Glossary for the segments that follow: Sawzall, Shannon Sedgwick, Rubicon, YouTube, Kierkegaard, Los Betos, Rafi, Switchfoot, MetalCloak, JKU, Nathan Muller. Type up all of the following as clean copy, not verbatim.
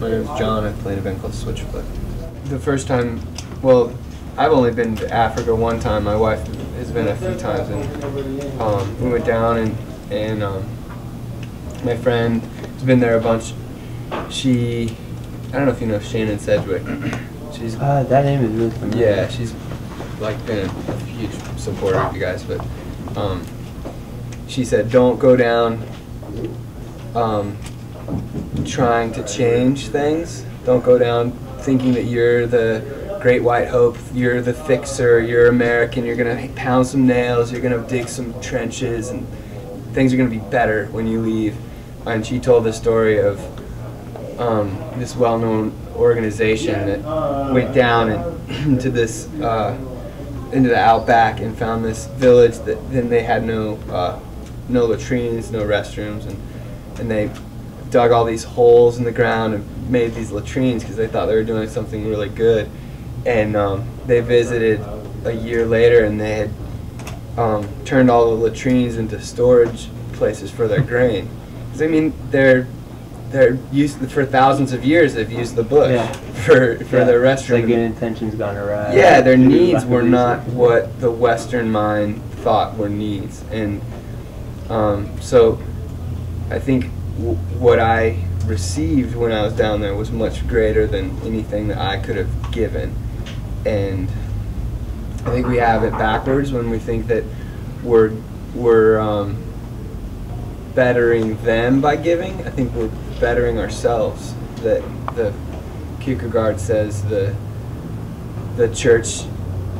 My name's John. I played an event called Switchfoot. The first time, well, I've only been to Africa one time. My wife has been a few times, and we went down, and my friend has been there a bunch. She, I don't know if you know Shannon Sedgwick. She's that name is really familiar. Yeah, she's like been a huge supporter of you guys, but she said don't go down trying to change things. Don't go down thinking that you're the great white hope, you're the fixer, you're American, you're gonna pound some nails, you're gonna dig some trenches, and things are gonna be better when you leave. And she told the story of this well-known organization that went down into this into the outback and found this village that then they had no latrines, no restrooms, and they dug all these holes in the ground and made these latrines because they thought they were doing something really good. And they visited a year later, and they had turned all the latrines into storage places for their grain. Because I mean, they're used for thousands of years. They've used the bush for their restroom. Like good intentions gone awry. Yeah, their needs were not what the Western mind thought were needs, and so I think what I received when I was down there was much greater than anything that I could have given. And I think we have it backwards when we think that we're bettering them by giving. I think we're bettering ourselves. That the Kierkegaard says the church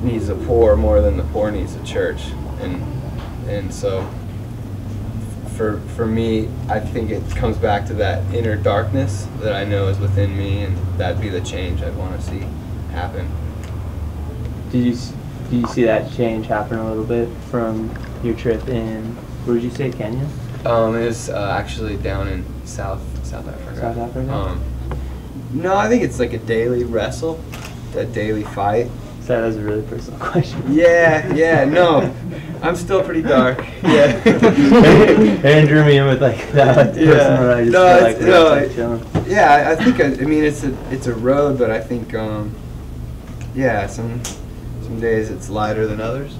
needs the poor more than the poor needs the church, and so. For me, I think it comes back to that inner darkness that I know is within me, and that'd be the change I'd want to see happen. Did you see that change happen a little bit from your trip in, where did you say, Kenya? It was actually down in South Africa. South Africa? No, I think it's like a daily wrestle, a daily fight. That was a really personal question. Yeah, no. I'm still pretty dark. Yeah. Aaron drew me in with like that personal. I just I think I mean it's a road, but I think some days it's lighter than others.